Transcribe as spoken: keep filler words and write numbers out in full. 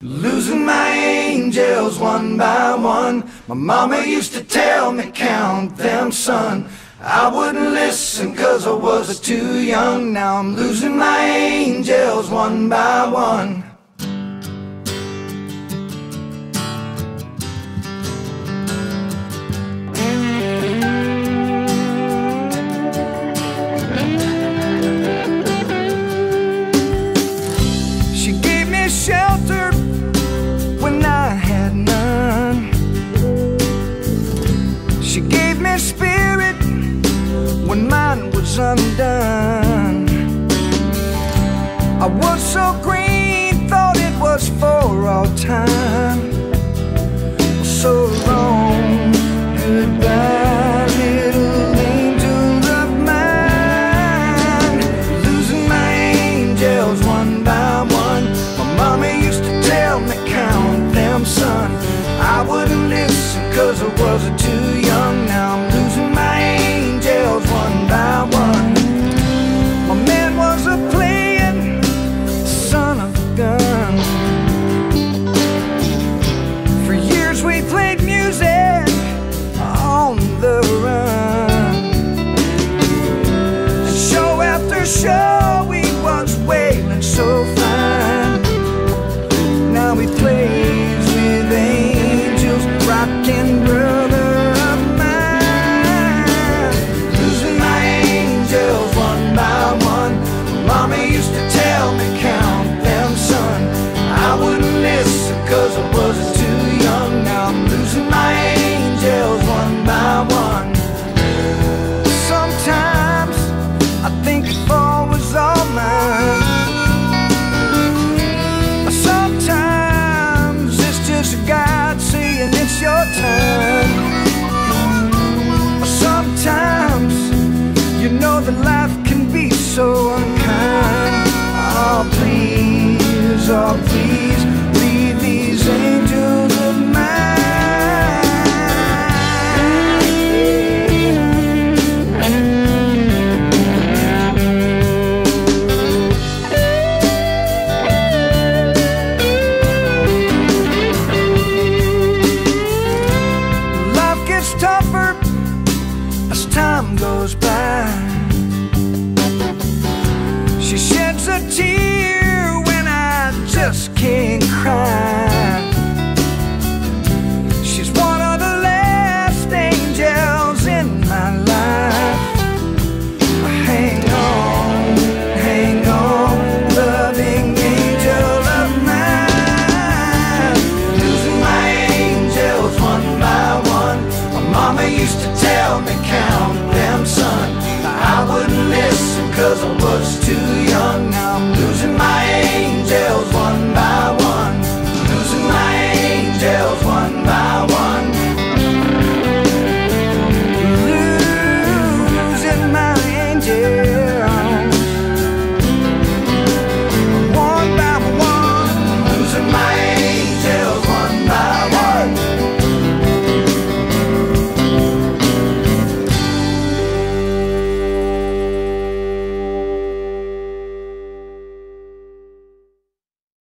Losing my angels one by one. My mama used to tell me, count them, son. I wouldn't listen cause I was too young. Now I'm losing my angels one by one.